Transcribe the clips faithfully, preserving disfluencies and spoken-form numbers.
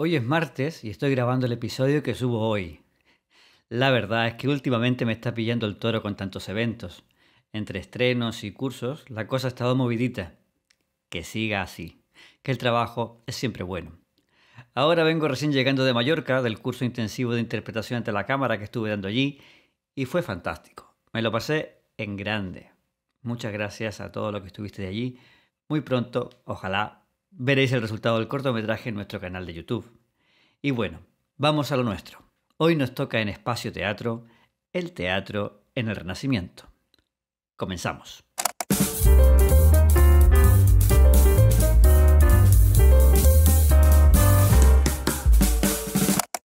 Hoy es martes y estoy grabando el episodio que subo hoy. La verdad es que últimamente me está pillando el toro con tantos eventos. Entre estrenos y cursos, la cosa ha estado movidita. Que siga así, que el trabajo es siempre bueno. Ahora vengo recién llegando de Mallorca, del curso intensivo de interpretación ante la cámara que estuve dando allí, y fue fantástico. Me lo pasé en grande. Muchas gracias a todos los que estuviste de allí. Muy pronto, ojalá, veréis el resultado del cortometraje en nuestro canal de YouTube. Y bueno, vamos a lo nuestro. Hoy nos toca en Espacio Teatro, el teatro en el Renacimiento. Comenzamos.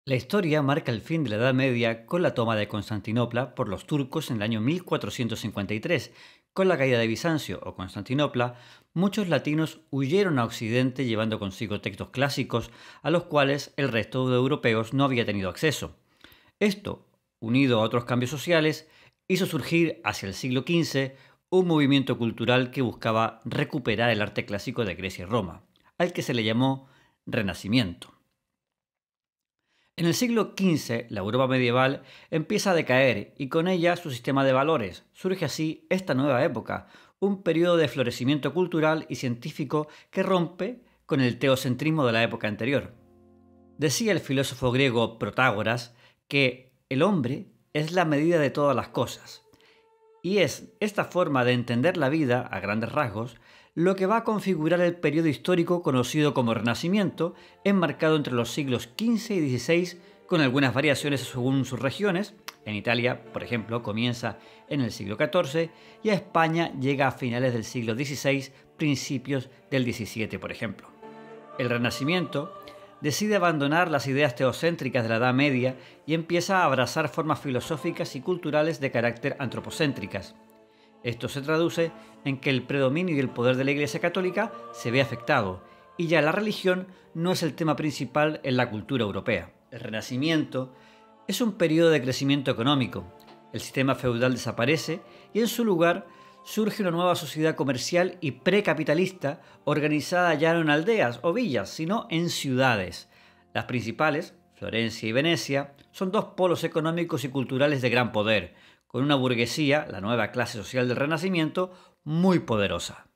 La historia marca el fin de la Edad Media con la toma de Constantinopla por los turcos en el año mil cuatrocientos cincuenta y tres. Con la caída de Bizancio o Constantinopla, muchos latinos huyeron a Occidente llevando consigo textos clásicos a los cuales el resto de europeos no había tenido acceso. Esto, unido a otros cambios sociales, hizo surgir hacia el siglo quince un movimiento cultural que buscaba recuperar el arte clásico de Grecia y Roma, al que se le llamó Renacimiento. En el siglo quince, la Europa medieval empieza a decaer y con ella su sistema de valores. Surge así esta nueva época, un periodo de florecimiento cultural y científico que rompe con el teocentrismo de la época anterior. Decía el filósofo griego Protágoras que el hombre es la medida de todas las cosas, y es esta forma de entender la vida a grandes rasgos lo que va a configurar el periodo histórico conocido como Renacimiento, enmarcado entre los siglos quince y dieciséis, con algunas variaciones según sus regiones. En Italia, por ejemplo, comienza en el siglo catorce y a España llega a finales del siglo dieciséis, principios del diecisiete, por ejemplo. El Renacimiento decide abandonar las ideas teocéntricas de la Edad Media y empieza a abrazar formas filosóficas y culturales de carácter antropocéntricas. Esto se traduce en que el predominio y el poder de la Iglesia Católica se ve afectado, y ya la religión no es el tema principal en la cultura europea. El Renacimiento es un periodo de crecimiento económico. El sistema feudal desaparece y en su lugar surge una nueva sociedad comercial y precapitalista organizada ya no en aldeas o villas, sino en ciudades. Las principales, Florencia y Venecia, son dos polos económicos y culturales de gran poder, con una burguesía, la nueva clase social del Renacimiento, muy poderosa.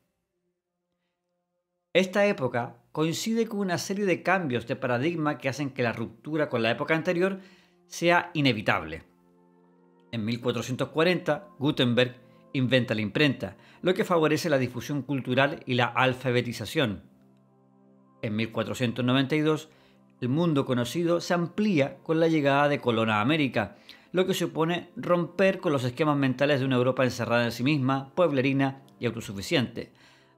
Esta época coincide con una serie de cambios de paradigma que hacen que la ruptura con la época anterior sea inevitable. En mil cuatrocientos cuarenta, Gutenberg inventa la imprenta, lo que favorece la difusión cultural y la alfabetización. En mil cuatrocientos noventa y dos, el mundo conocido se amplía con la llegada de Colón a América, lo que supone romper con los esquemas mentales de una Europa encerrada en sí misma, pueblerina y autosuficiente.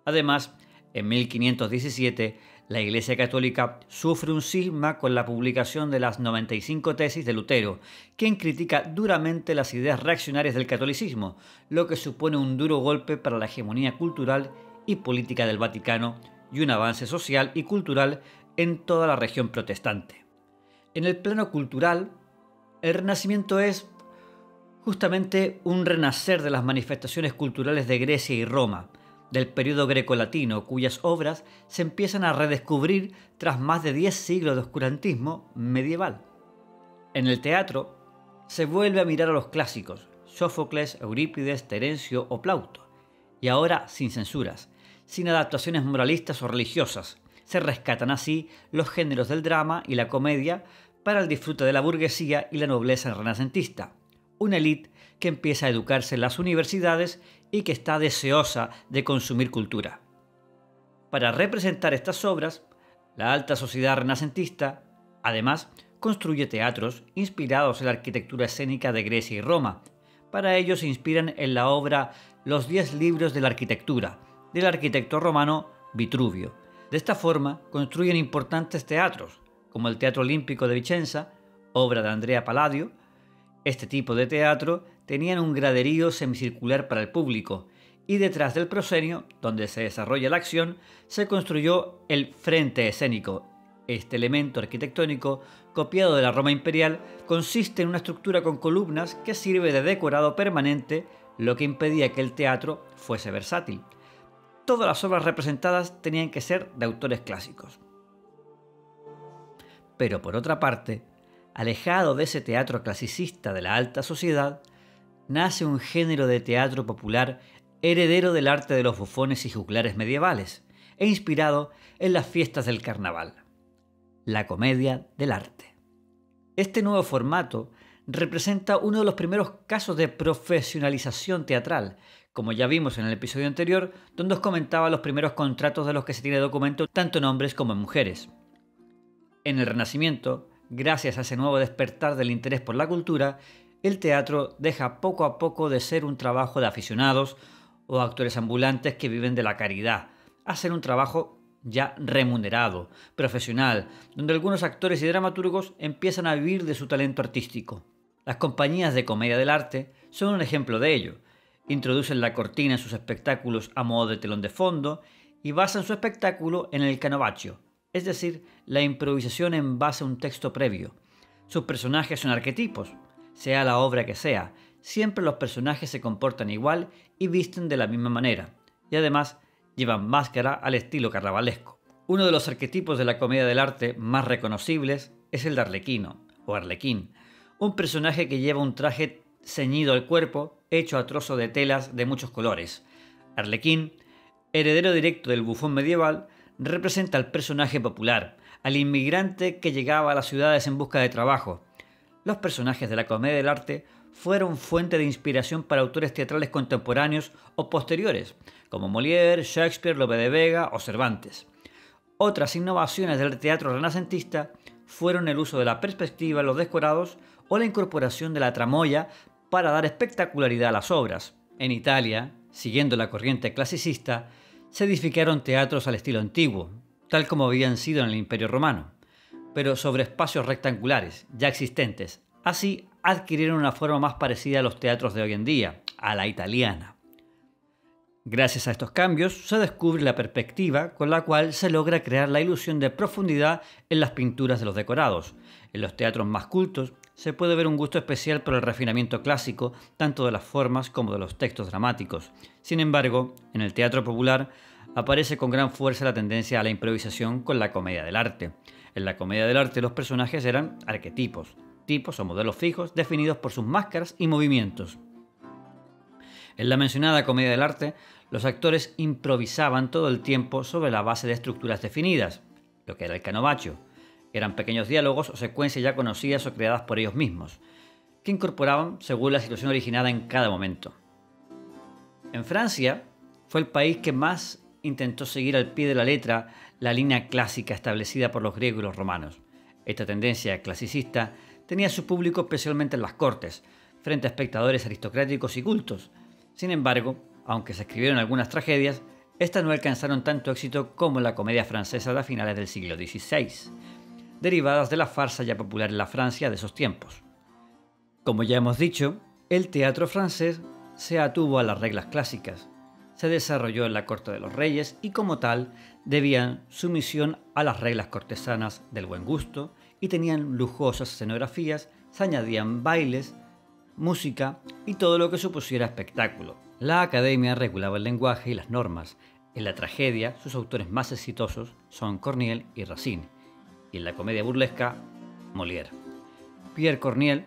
Además, en mil quinientos diecisiete, la Iglesia Católica sufre un cisma con la publicación de las noventa y cinco tesis de Lutero, quien critica duramente las ideas reaccionarias del catolicismo, lo que supone un duro golpe para la hegemonía cultural y política del Vaticano y un avance social y cultural en toda la región protestante. En el plano cultural, el Renacimiento es justamente un renacer de las manifestaciones culturales de Grecia y Roma, del periodo grecolatino, cuyas obras se empiezan a redescubrir tras más de diez siglos de oscurantismo medieval. En el teatro se vuelve a mirar a los clásicos, Sófocles, Eurípides, Terencio o Plauto, y ahora sin censuras, sin adaptaciones moralistas o religiosas. Se rescatan así los géneros del drama y la comedia, para el disfrute de la burguesía y la nobleza renacentista, una élite que empieza a educarse en las universidades y que está deseosa de consumir cultura. Para representar estas obras, la alta sociedad renacentista, además, construye teatros inspirados en la arquitectura escénica de Grecia y Roma. Para ello se inspiran en la obra Los diez libros de la arquitectura, del arquitecto romano Vitruvio. De esta forma, construyen importantes teatros, como el Teatro Olímpico de Vicenza, obra de Andrea Palladio. Este tipo de teatro tenían un graderío semicircular para el público y detrás del proscenio, donde se desarrolla la acción, se construyó el frente escénico. Este elemento arquitectónico, copiado de la Roma imperial, consiste en una estructura con columnas que sirve de decorado permanente, lo que impedía que el teatro fuese versátil. Todas las obras representadas tenían que ser de autores clásicos. pero por otra parte, alejado de ese teatro clasicista de la alta sociedad, nace un género de teatro popular heredero del arte de los bufones y juglares medievales e inspirado en las fiestas del carnaval, la comedia del arte. Este nuevo formato representa uno de los primeros casos de profesionalización teatral, como ya vimos en el episodio anterior, donde os comentaba los primeros contratos de los que se tiene documento tanto en hombres como en mujeres. En el Renacimiento, gracias a ese nuevo despertar del interés por la cultura, el teatro deja poco a poco de ser un trabajo de aficionados o actores ambulantes que viven de la caridad, a ser un trabajo ya remunerado, profesional, donde algunos actores y dramaturgos empiezan a vivir de su talento artístico. Las compañías de comedia del arte son un ejemplo de ello. Introducen la cortina en sus espectáculos a modo de telón de fondo y basan su espectáculo en el canovaccio, es decir, la improvisación en base a un texto previo. Sus personajes son arquetipos, sea la obra que sea, siempre los personajes se comportan igual y visten de la misma manera, y además llevan máscara al estilo carnavalesco. Uno de los arquetipos de la comedia del arte más reconocibles es el de Arlequino, o Arlequín, un personaje que lleva un traje ceñido al cuerpo hecho a trozo de telas de muchos colores. Arlequín, heredero directo del bufón medieval, representa al personaje popular, al inmigrante que llegaba a las ciudades en busca de trabajo. Los personajes de la comedia del arte fueron fuente de inspiración para autores teatrales contemporáneos o posteriores, como Molière, Shakespeare, Lope de Vega o Cervantes. Otras innovaciones del teatro renacentista fueron el uso de la perspectiva en los decorados o la incorporación de la tramoya para dar espectacularidad a las obras. En Italia, siguiendo la corriente clasicista, se edificaron teatros al estilo antiguo, tal como habían sido en el Imperio Romano, pero sobre espacios rectangulares, ya existentes. Así adquirieron una forma más parecida a los teatros de hoy en día, a la italiana. Gracias a estos cambios se descubre la perspectiva con la cual se logra crear la ilusión de profundidad en las pinturas de los decorados. En los teatros más cultos se puede ver un gusto especial por el refinamiento clásico, tanto de las formas como de los textos dramáticos. Sin embargo, en el teatro popular aparece con gran fuerza la tendencia a la improvisación con la comedia del arte. En la comedia del arte los personajes eran arquetipos, tipos o modelos fijos definidos por sus máscaras y movimientos. En la mencionada comedia del arte, los actores improvisaban todo el tiempo sobre la base de estructuras definidas, lo que era el canovaccio. Eran pequeños diálogos o secuencias ya conocidas o creadas por ellos mismos, que incorporaban según la situación originada en cada momento. En Francia fue el país que más intentó seguir al pie de la letra la línea clásica establecida por los griegos y los romanos. Esta tendencia clasicista tenía su público especialmente en las cortes, frente a espectadores aristocráticos y cultos. Sin embargo, aunque se escribieron algunas tragedias, estas no alcanzaron tanto éxito como la comedia francesa de finales del siglo dieciséis, derivadas de la farsa ya popular en la Francia de esos tiempos. Como ya hemos dicho, el teatro francés se atuvo a las reglas clásicas, se desarrolló en la corte de los reyes y como tal debían sumisión a las reglas cortesanas del buen gusto y tenían lujosas escenografías, se añadían bailes, música y todo lo que supusiera espectáculo. La academia regulaba el lenguaje y las normas. En la tragedia, sus autores más exitosos son Corneille y Racine, y en la comedia burlesca, Molière. Pierre Corneille,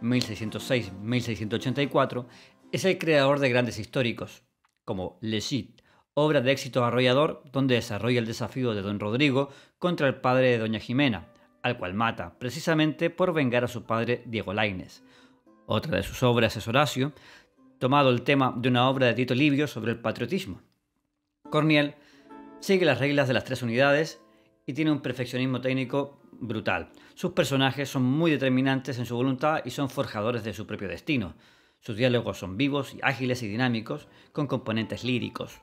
mil seiscientos seis a mil seiscientos ochenta y cuatro, es el creador de grandes históricos, como Le Cid, obra de éxito arrollador donde desarrolla el desafío de don Rodrigo contra el padre de doña Jimena, al cual mata, precisamente por vengar a su padre Diego Lainez. Otra de sus obras es Horacio, tomado el tema de una obra de Tito Livio sobre el patriotismo. Corneille sigue las reglas de las tres unidades y tiene un perfeccionismo técnico brutal. Sus personajes son muy determinantes en su voluntad y son forjadores de su propio destino. Sus diálogos son vivos, ágiles y dinámicos, con componentes líricos.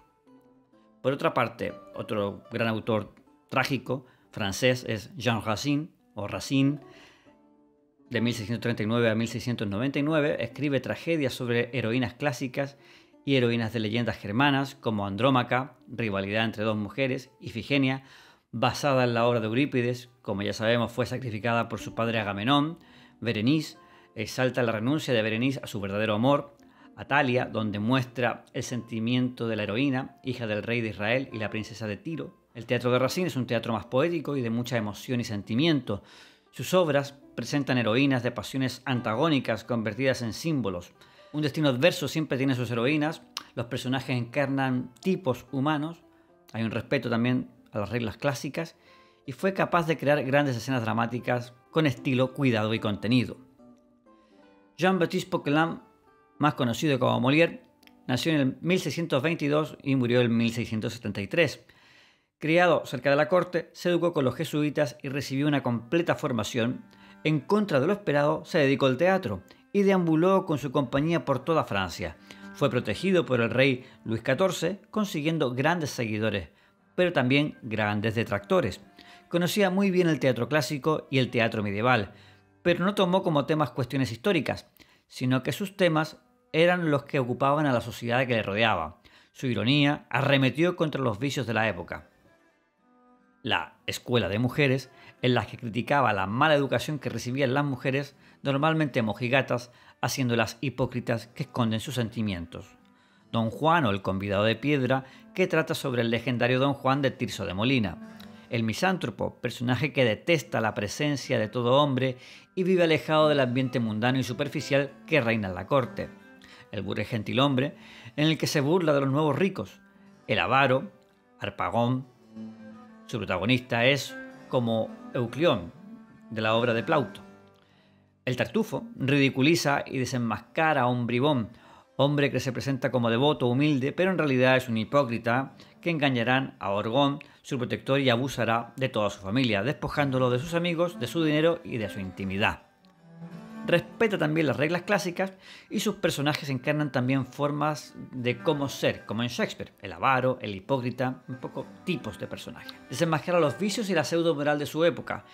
Por otra parte, otro gran autor trágico francés es Jean Racine, o Racine, de mil seiscientos treinta y nueve a mil seiscientos noventa y nueve, escribe tragedias sobre heroínas clásicas y heroínas de leyendas germanas, como Andrómaca, rivalidad entre dos mujeres, Ifigenia, basada en la obra de Eurípides, como ya sabemos fue sacrificada por su padre Agamenón, Berenice, exalta la renuncia de Berenice a su verdadero amor, Atalia, donde muestra el sentimiento de la heroína, hija del rey de Israel y la princesa de Tiro, El teatro de Racine es un teatro más poético y de mucha emoción y sentimiento. Sus obras presentan heroínas de pasiones antagónicas convertidas en símbolos. Un destino adverso siempre tiene sus heroínas, los personajes encarnan tipos humanos, hay un respeto también a las reglas clásicas, y fue capaz de crear grandes escenas dramáticas con estilo, cuidado y contenido. Jean-Baptiste Poquelin, más conocido como Molière, nació en el mil seiscientos veintidós y murió en mil seiscientos setenta y tres. Criado cerca de la corte, se educó con los jesuitas y recibió una completa formación. En contra de lo esperado, se dedicó al teatro y deambuló con su compañía por toda Francia. Fue protegido por el rey Luis catorce, consiguiendo grandes seguidores, pero también grandes detractores. Conocía muy bien el teatro clásico y el teatro medieval, pero no tomó como temas cuestiones históricas, sino que sus temas eran los que ocupaban a la sociedad que le rodeaba. Su ironía arremetió contra los vicios de la época. La escuela de mujeres, en la que criticaba la mala educación que recibían las mujeres, normalmente mojigatas, haciéndolas hipócritas que esconden sus sentimientos. Don Juan o el convidado de piedra, que trata sobre el legendario Don Juan de Tirso de Molina. El misántropo, personaje que detesta la presencia de todo hombre y vive alejado del ambiente mundano y superficial que reina en la corte. El burgués gentilhombre, en el que se burla de los nuevos ricos. El avaro, Harpagón. Su protagonista es como Euclión, de la obra de Plauto. El tartufo ridiculiza y desenmascara a un bribón, hombre que se presenta como devoto, humilde, pero en realidad es un hipócrita que engañarán a Orgón, su protector, y abusará de toda su familia, despojándolo de sus amigos, de su dinero y de su intimidad. Respeta también las reglas clásicas y sus personajes encarnan también formas de cómo ser, como en Shakespeare, el avaro, el hipócrita, un poco tipos de personajes. Desenmascara los vicios y la pseudo moral de su época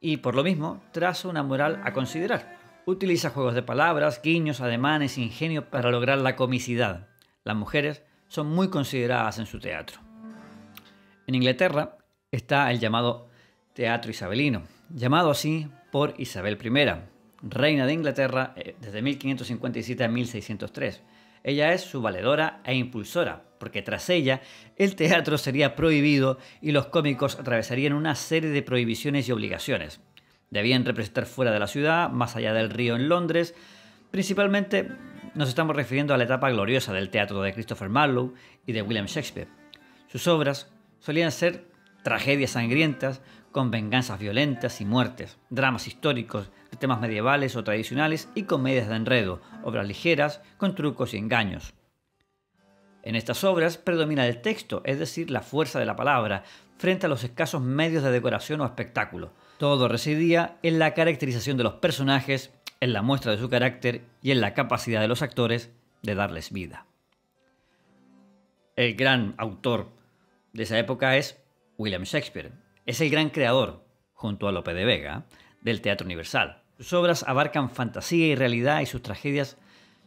y por lo mismo traza una moral a considerar. Utiliza juegos de palabras, guiños, ademanes, ingenio para lograr la comicidad. Las mujeres son muy consideradas en su teatro. En Inglaterra está el llamado teatro isabelino, llamado así por Isabel primera, reina de Inglaterra desde mil quinientos cincuenta y siete a mil seiscientos tres. Ella es su valedora e impulsora, porque tras ella el teatro sería prohibido y los cómicos atravesarían una serie de prohibiciones y obligaciones. Debían representar fuera de la ciudad, más allá del río en Londres. Principalmente nos estamos refiriendo a la etapa gloriosa del teatro de Christopher Marlowe y de William Shakespeare. Sus obras solían ser tragedias sangrientas, con venganzas violentas y muertes, dramas históricos, de temas medievales o tradicionales y comedias de enredo, obras ligeras con trucos y engaños. En estas obras predomina el texto, es decir, la fuerza de la palabra, frente a los escasos medios de decoración o espectáculo. Todo residía en la caracterización de los personajes, en la muestra de su carácter y en la capacidad de los actores de darles vida. El gran autor de esa época es William Shakespeare. Es el gran creador, junto a Lope de Vega, del teatro universal. Sus obras abarcan fantasía y realidad y sus tragedias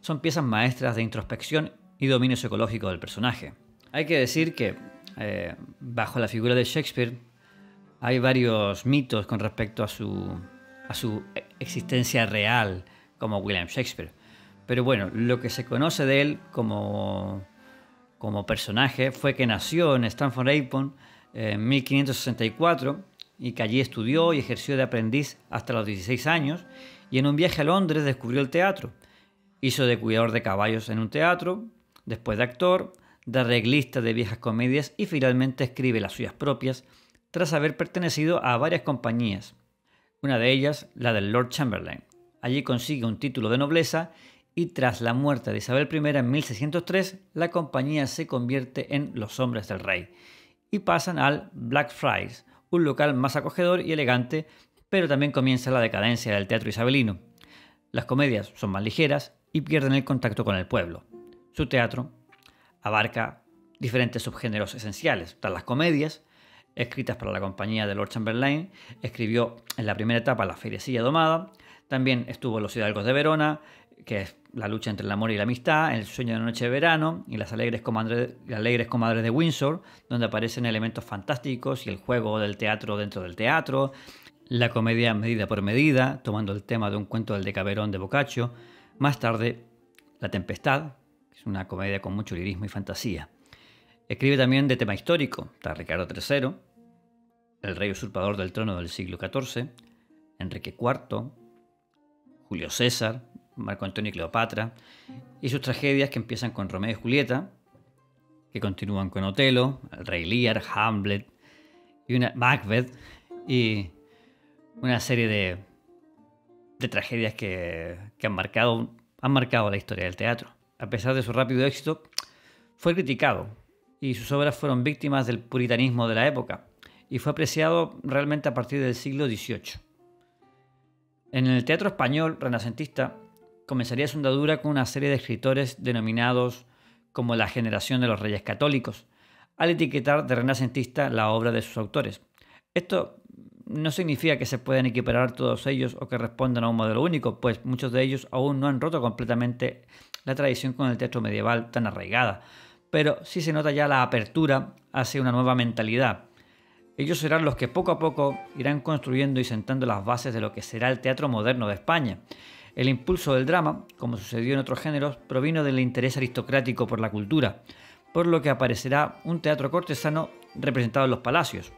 son piezas maestras de introspección y dominio psicológico del personaje. Hay que decir que eh, bajo la figura de Shakespeare hay varios mitos con respecto a su, a su existencia real como William Shakespeare. Pero bueno, lo que se conoce de él como, como personaje fue que nació en Stamford-upon en mil quinientos sesenta y cuatro y que allí estudió y ejerció de aprendiz hasta los dieciséis años y en un viaje a Londres descubrió el teatro. Hizo de cuidador de caballos en un teatro, después de actor, de arreglista de viejas comedias y finalmente escribe las suyas propias tras haber pertenecido a varias compañías, una de ellas la del Lord Chamberlain. Allí consigue un título de nobleza y tras la muerte de Isabel primera en mil seiscientos tres la compañía se convierte en Los Hombres del Rey y pasan al Blackfriars, un local más acogedor y elegante, pero también comienza la decadencia del teatro isabelino. Las comedias son más ligeras y pierden el contacto con el pueblo. Su teatro abarca diferentes subgéneros esenciales. Están las comedias, escritas para la compañía de Lord Chamberlain, escribió en la primera etapa La Feriecilla Domada, también estuvo en Los Hidalgos de Verona, que es la lucha entre el amor y la amistad, El sueño de la noche de verano y las alegres, comadre, las alegres comadres de Windsor, donde aparecen elementos fantásticos y el juego del teatro dentro del teatro, la comedia Medida por medida, tomando el tema de un cuento del Decamerón de Boccaccio, más tarde La Tempestad, que es una comedia con mucho lirismo y fantasía. Escribe también de tema histórico para Ricardo tercero, el rey usurpador del trono del siglo catorce, Enrique cuarto, Julio César, Marco Antonio y Cleopatra, y sus tragedias que empiezan con Romeo y Julieta, que continúan con Otelo, el rey Lear, Hamlet, y una, Macbeth, y una serie de, de tragedias que, que han, marcado, han marcado la historia del teatro. A pesar de su rápido éxito, fue criticado y sus obras fueron víctimas del puritanismo de la época y fue apreciado realmente a partir del siglo dieciocho. En el teatro español renacentista comenzaría su andadura con una serie de escritores denominados como la generación de los reyes católicos, al etiquetar de renacentista la obra de sus autores. Esto no significa que se puedan equiparar todos ellos o que respondan a un modelo único, pues muchos de ellos aún no han roto completamente la tradición con el teatro medieval tan arraigada, pero sí se nota ya la apertura hacia una nueva mentalidad. Ellos serán los que poco a poco irán construyendo y sentando las bases de lo que será el teatro moderno de España. El impulso del drama, como sucedió en otros géneros, provino del interés aristocrático por la cultura, por lo que aparecerá un teatro cortesano representado en los palacios.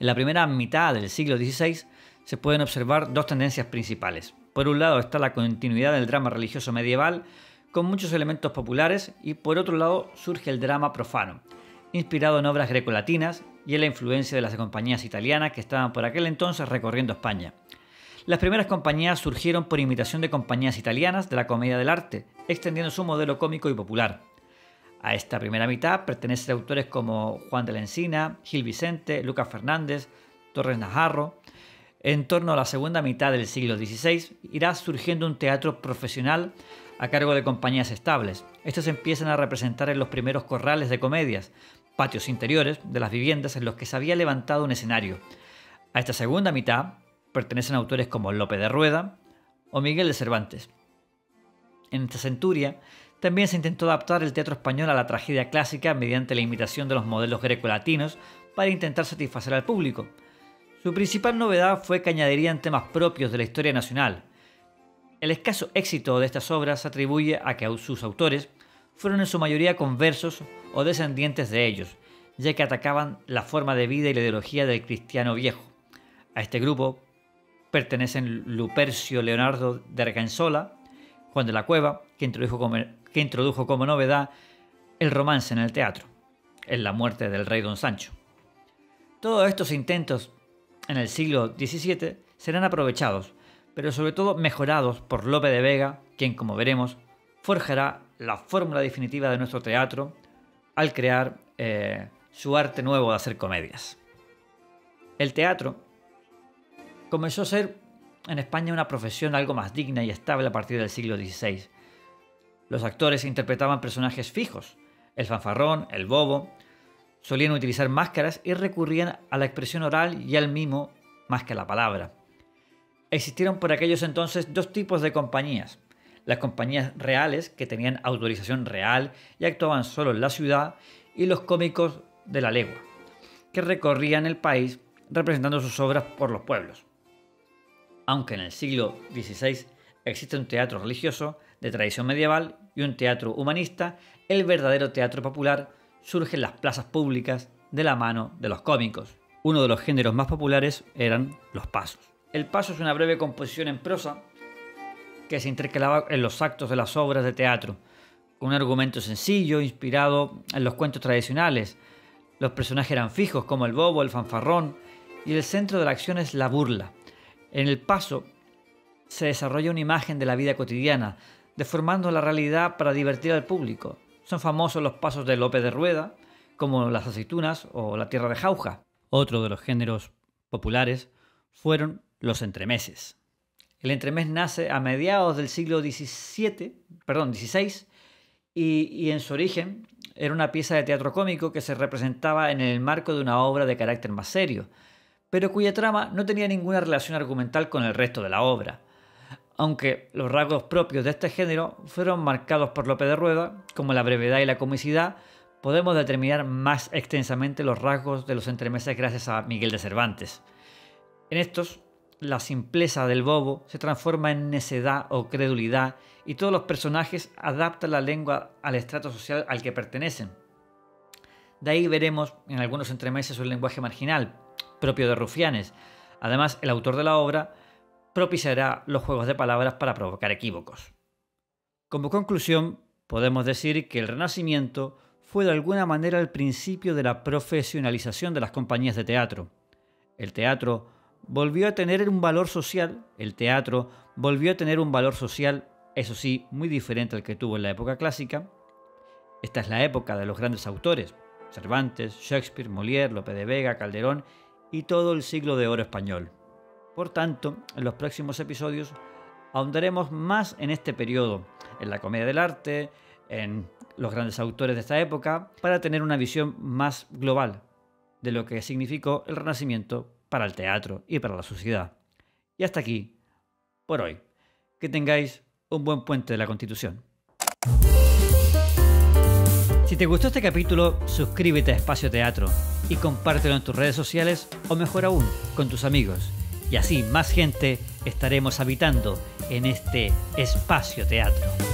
En la primera mitad del siglo dieciséis se pueden observar dos tendencias principales. Por un lado está la continuidad del drama religioso medieval, con muchos elementos populares, y por otro lado surge el drama profano, inspirado en obras grecolatinas y en la influencia de las compañías italianas que estaban por aquel entonces recorriendo España. Las primeras compañías surgieron por imitación de compañías italianas de la comedia del arte, extendiendo su modelo cómico y popular. A esta primera mitad pertenecen autores como Juan de la Encina, Gil Vicente, Lucas Fernández, Torres Najarro. En torno a la segunda mitad del siglo dieciséis irá surgiendo un teatro profesional a cargo de compañías estables. Estos se empiezan a representar en los primeros corrales de comedias, patios interiores de las viviendas en los que se había levantado un escenario. A esta segunda mitad pertenecen autores como Lope de Rueda o Miguel de Cervantes. En esta centuria también se intentó adaptar el teatro español a la tragedia clásica mediante la imitación de los modelos grecolatinos para intentar satisfacer al público. Su principal novedad fue que añadirían temas propios de la historia nacional. El escaso éxito de estas obras se atribuye a que sus autores fueron en su mayoría conversos o descendientes de ellos, ya que atacaban la forma de vida y la ideología del cristiano viejo. A este grupo pertenecen Lupercio Leonardo de Argensola, Juan de la Cueva, que introdujo como que introdujo como novedad el romance en el teatro, en la muerte del rey Don Sancho. Todos estos intentos en el siglo diecisiete serán aprovechados, pero sobre todo mejorados por Lope de Vega, quien, como veremos, forjará la fórmula definitiva de nuestro teatro al crear eh, su arte nuevo de hacer comedias. El teatro comenzó a ser en España una profesión algo más digna y estable a partir del siglo dieciséis. Los actores interpretaban personajes fijos, el fanfarrón, el bobo, solían utilizar máscaras y recurrían a la expresión oral y al mimo más que a la palabra. Existieron por aquellos entonces dos tipos de compañías: las compañías reales, que tenían autorización real y actuaban solo en la ciudad, y los cómicos de la legua, que recorrían el país representando sus obras por los pueblos. Aunque en el siglo dieciséis existe un teatro religioso de tradición medieval y un teatro humanista, el verdadero teatro popular surge en las plazas públicas de la mano de los cómicos. Uno de los géneros más populares eran los pasos. El paso es una breve composición en prosa que se intercalaba en los actos de las obras de teatro, con un argumento sencillo inspirado en los cuentos tradicionales. Los personajes eran fijos, como el bobo, el fanfarrón, y el centro de la acción es la burla. En el paso se desarrolla una imagen de la vida cotidiana, deformando la realidad para divertir al público. Son famosos los pasos de Lope de Rueda, como las aceitunas o la tierra de Jauja. Otro de los géneros populares fueron los entremeses. El entremés nace a mediados del siglo diecisiete, perdón, dieciséis y, y en su origen era una pieza de teatro cómico que se representaba en el marco de una obra de carácter más serio, pero cuya trama no tenía ninguna relación argumental con el resto de la obra. Aunque los rasgos propios de este género fueron marcados por Lope de Rueda, como la brevedad y la comicidad, podemos determinar más extensamente los rasgos de los entremeses gracias a Miguel de Cervantes. En estos, la simpleza del bobo se transforma en necedad o credulidad y todos los personajes adaptan la lengua al estrato social al que pertenecen. De ahí veremos en algunos entremeses un lenguaje marginal, propio de rufianes. Además, el autor de la obra propiciará los juegos de palabras para provocar equívocos. Como conclusión, podemos decir que el Renacimiento fue de alguna manera el principio de la profesionalización de las compañías de teatro. El teatro volvió a tener un valor social, el teatro volvió a tener un valor social, eso sí, muy diferente al que tuvo en la época clásica. Esta es la época de los grandes autores, Cervantes, Shakespeare, Molière, Lope de Vega, Calderón y todo el siglo de oro español. Por tanto, en los próximos episodios ahondaremos más en este periodo, en la comedia del arte, en los grandes autores de esta época, para tener una visión más global de lo que significó el Renacimiento para el teatro y para la sociedad. Y hasta aquí, por hoy. Que tengáis un buen puente de la Constitución. Si te gustó este capítulo, suscríbete a Espacio Teatro y compártelo en tus redes sociales o mejor aún, con tus amigos. Y así más gente estaremos habitando en este Espacio Teatro.